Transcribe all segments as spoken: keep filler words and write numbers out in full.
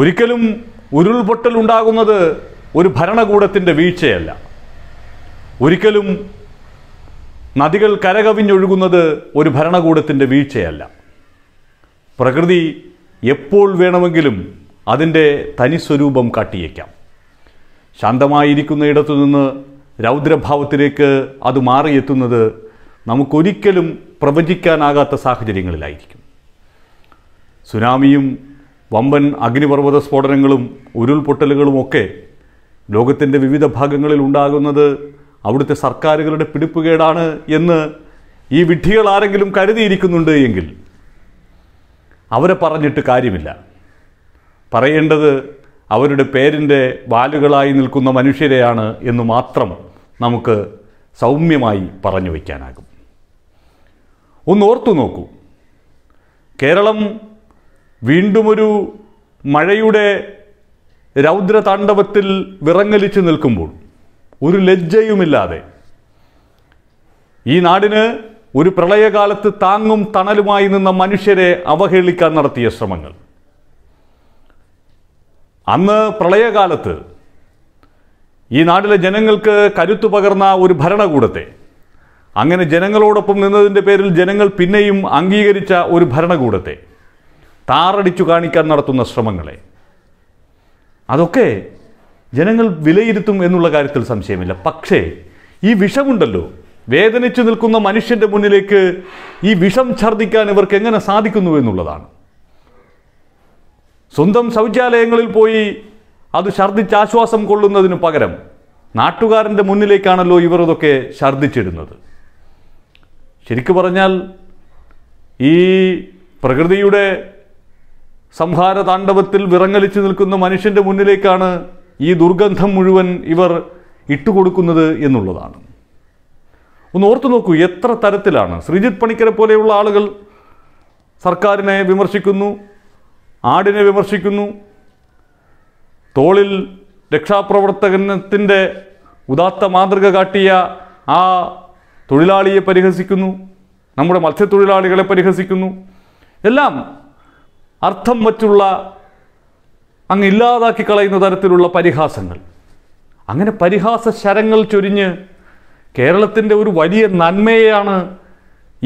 ഒരിക്കലും ഉരുൾപൊട്ടൽ ഉണ്ടാകുന്നത് ഒരു ഭരണകൂടത്തിൻ്റെ വീഴ്ചയല്ല. ഒരിക്കലും നദികൾ കരകവിഞ്ഞൊഴുകുന്നത് ഒരു ഭരണകൂടത്തിൻ്റെ വീഴ്ചയല്ല. പ്രകൃതി എപ്പോൾ വേണമെങ്കിലും അതിൻ്റെ തനിസ്വരൂപം കാട്ടിയേക്കാം. ശാന്തമായിരിക്കുന്ന ഇടത്തുനിന്ന് രൗദ്രഭാവത്തിലേക്ക് അത് മാറിയെത്തുന്നത് നമുക്കൊരിക്കലും പ്രവചിക്കാനാകാത്ത സാഹചര്യങ്ങളിലായിരിക്കും. സുനാമിയും വമ്പൻ അഗ്നിപർവ്വത സ്ഫോടനങ്ങളും ഉരുൾപൊട്ടലുകളുമൊക്കെ ലോകത്തിൻ്റെ വിവിധ ഭാഗങ്ങളിൽ ഉണ്ടാകുന്നത് അവിടുത്തെ സർക്കാരുകളുടെ പിടിപ്പുകേടാണ് എന്ന് ഈ വിഡ്ഢികൾ ആരെങ്കിലും കരുതിയിരിക്കുന്നുണ്ട് എങ്കിൽ അവരെ പറഞ്ഞിട്ട് കാര്യമില്ല. പറയേണ്ടത് അവരുടെ പേരിൻ്റെ വാലുകളായി നിൽക്കുന്ന മനുഷ്യരെയാണ് എന്ന് മാത്രം നമുക്ക് സൗമ്യമായി പറഞ്ഞു വയ്ക്കാനാകും. ഒന്നോർത്തു നോക്കൂ, കേരളം വീണ്ടുമൊരു മഴയുടെ രൗദ്രതാണ്ഡവത്തിൽ വിറങ്ങലിച്ച് നിൽക്കുമ്പോൾ ഒരു ലജ്ജയുമില്ലാതെ ഈ നാടിന് ഒരു പ്രളയകാലത്ത് താങ്ങും തണലുമായി നിന്ന മനുഷ്യരെ അവഹേളിക്കാൻ നടത്തിയ ശ്രമങ്ങൾ. അന്ന് പ്രളയകാലത്ത് ഈ നാട്ടിലെ ജനങ്ങൾക്ക് കരുത്തു പകർന്ന ഒരു ഭരണകൂടത്തെ, അങ്ങനെ ജനങ്ങളോടൊപ്പം നിന്നതിൻ്റെ പേരിൽ ജനങ്ങൾ പിന്നെയും അംഗീകരിച്ച ഒരു ഭരണകൂടത്തെ താറടിച്ചു കാണിക്കാൻ നടത്തുന്ന ശ്രമങ്ങളെ അതൊക്കെ ജനങ്ങൾ വിലയിരുത്തും എന്നുള്ള കാര്യത്തിൽ സംശയമില്ല. പക്ഷേ ഈ വിഷമുണ്ടല്ലോ, വേദനിച്ചു നിൽക്കുന്ന മനുഷ്യൻ്റെ മുന്നിലേക്ക് ഈ വിഷം ഛർദ്ദിക്കാൻ ഇവർക്ക് എങ്ങനെ സാധിക്കുന്നു എന്നുള്ളതാണ്. സ്വന്തം ശൗചാലയങ്ങളിൽ പോയി അത് ഛർദ്ദിച്ച് ആശ്വാസം കൊള്ളുന്നതിന് പകരം നാട്ടുകാരൻ്റെ മുന്നിലേക്കാണല്ലോ ഇവർ ഇതൊക്കെ ഛർദ്ദിച്ചിടുന്നത്. ശരിക്കു പറഞ്ഞാൽ ഈ പ്രകൃതിയുടെ സംഹാര താണ്ഡവത്തിൽ വിറങ്ങലിച്ചു നിൽക്കുന്ന മനുഷ്യൻ്റെ മുന്നിലേക്കാണ് ഈ ദുർഗന്ധം മുഴുവൻ ഇവർ ഇട്ടുകൊടുക്കുന്നത് എന്നുള്ളതാണ്. ഒന്ന് ഓർത്തു നോക്കൂ, എത്ര തരത്തിലാണ് ശ്രീജിത്ത് പണിക്കരെ പോലെയുള്ള ആളുകൾ സർക്കാരിനെ വിമർശിക്കുന്നു, ആടിനെ വിമർശിക്കുന്നു, തോളിൽ രക്ഷാപ്രവർത്തനത്തിൻ്റെ ഉദാത്ത മാതൃക കാട്ടിയ ആ തൊഴിലാളിയെ പരിഹസിക്കുന്നു, നമ്മുടെ മത്സ്യത്തൊഴിലാളികളെ പരിഹസിക്കുന്നു, എല്ലാം അർത്ഥം വച്ചുള്ള അങ്ങ് ഇല്ലാതാക്കി കളയുന്ന തരത്തിലുള്ള പരിഹാസങ്ങൾ. അങ്ങനെ പരിഹാസ ശരങ്ങൾ ചൊരിഞ്ഞ് കേരളത്തിൻ്റെ ഒരു വലിയ നന്മയെയാണ്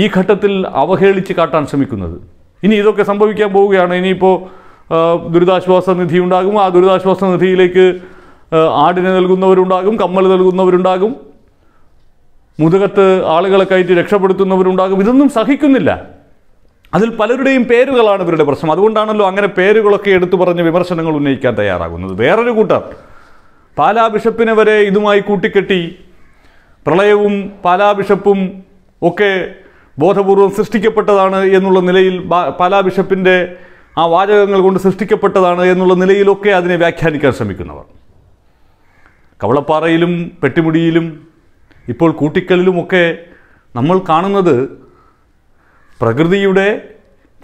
ഈ ഘട്ടത്തിൽ അവഹേളിച്ച് കാട്ടാൻ ശ്രമിക്കുന്നത്. ഇനി ഇതൊക്കെ സംഭവിക്കാൻ പോവുകയാണ്. ഇനിയിപ്പോൾ ദുരിതാശ്വാസ നിധി ഉണ്ടാകും. ആ ദുരിതാശ്വാസ നിധിയിലേക്ക് ആടിനെ നൽകുന്നവരുണ്ടാകും, കമ്മൽ നൽകുന്നവരുണ്ടാകും, മുതുകത്ത് ആളുകളെ കയറ്റി രക്ഷപ്പെടുത്തുന്നവരുണ്ടാകും. ഇതൊന്നും സഹിക്കുന്നില്ല. അതിൽ പലരുടെയും പേരുകളാണ് ഇവരുടെ പ്രശ്നം. അതുകൊണ്ടാണല്ലോ അങ്ങനെ പേരുകളൊക്കെ എടുത്തു പറഞ്ഞ് വിമർശനങ്ങൾ ഉന്നയിക്കാൻ തയ്യാറാകുന്നത്. വേറൊരു കൂട്ടർ പാലാ ബിഷപ്പിനെ വരെ ഇതുമായി കൂട്ടിക്കെട്ടി പ്രളയവും പാലാ ബിഷപ്പും ഒക്കെ ബോധപൂർവം സൃഷ്ടിക്കപ്പെട്ടതാണ് എന്നുള്ള നിലയിൽ, പാലാ ബിഷപ്പിൻ്റെ ആ വാചകങ്ങൾ കൊണ്ട് സൃഷ്ടിക്കപ്പെട്ടതാണ് എന്നുള്ള നിലയിലൊക്കെ അതിനെ വ്യാഖ്യാനിക്കാൻ ശ്രമിക്കുന്നവർ. കവളപ്പാറയിലും പെട്ടിമുടിയിലും ഇപ്പോൾ കൂട്ടിക്കലിലുമൊക്കെ നമ്മൾ കാണുന്നത് പ്രകൃതിയുടെ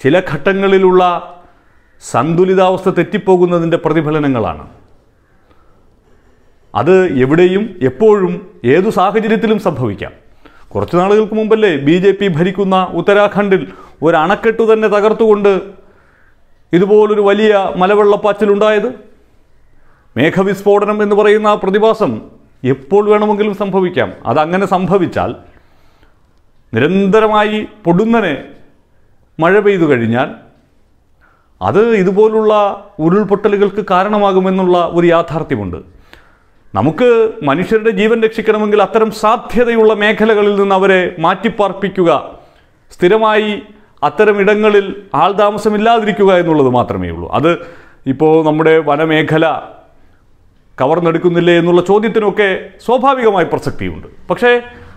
ചില ഘട്ടങ്ങളിലുള്ള സന്തുലിതാവസ്ഥ തെറ്റിപ്പോകുന്നതിൻ്റെ പ്രതിഫലനങ്ങളാണ്. അത് എവിടെയും എപ്പോഴും ഏതു സാഹചര്യത്തിലും സംഭവിക്കാം. കുറച്ച് നാളുകൾക്ക് മുമ്പല്ലേ ബി ജെ പി ഭരിക്കുന്ന ഉത്തരാഖണ്ഡിൽ ഒരു അണക്കെട്ടു തന്നെ തകർത്തുകൊണ്ട് ഇതുപോലൊരു വലിയ മലവെള്ളപ്പാച്ചിലുണ്ടായത്? മേഘവിസ്ഫോടനം എന്ന് പറയുന്ന ആ പ്രതിഭാസം എപ്പോൾ വേണമെങ്കിലും സംഭവിക്കാം. അതങ്ങനെ സംഭവിച്ചാൽ, നിരന്തരമായി പൊടുന്നനെ മഴ പെയ്തു കഴിഞ്ഞാൽ അത് ഇതുപോലുള്ള ഉരുൾപൊട്ടലുകൾക്ക് കാരണമാകുമെന്നുള്ള ഒരു യാഥാർത്ഥ്യമുണ്ട്. നമുക്ക് മനുഷ്യരുടെ ജീവൻ രക്ഷിക്കണമെങ്കിൽ അത്തരം സാധ്യതയുള്ള മേഖലകളിൽ നിന്ന് അവരെ മാറ്റിപ്പാർപ്പിക്കുക, സ്ഥിരമായി അത്തരം ഇടങ്ങളിൽ ആൾതാമസമില്ലാതിരിക്കുക എന്നുള്ളത് മാത്രമേ ഉള്ളൂ. അത് ഇപ്പോൾ നമ്മുടെ വനമേഖല കവർന്നെടുക്കുന്നില്ലേ എന്നുള്ള ചോദ്യത്തിനൊക്കെ സ്വാഭാവികമായി പ്രസക്തിയുണ്ട്. പക്ഷേ